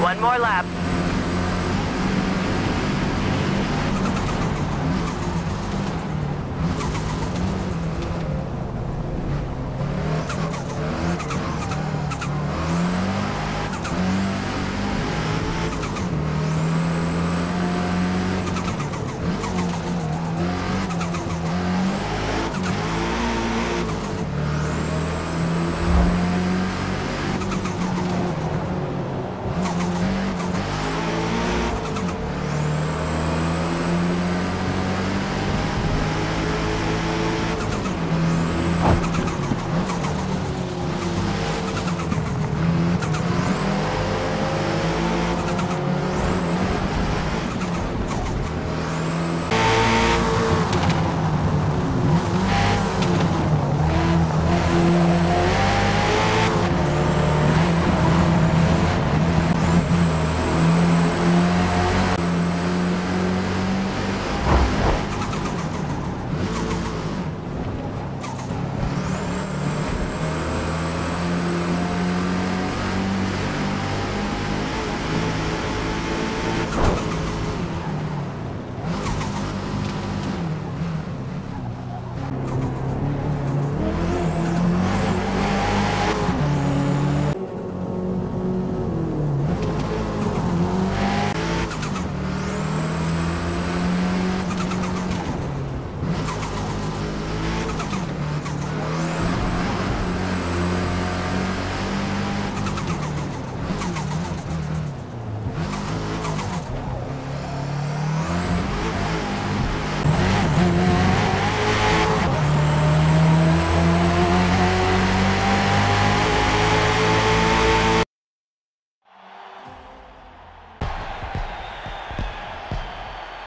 One more lap.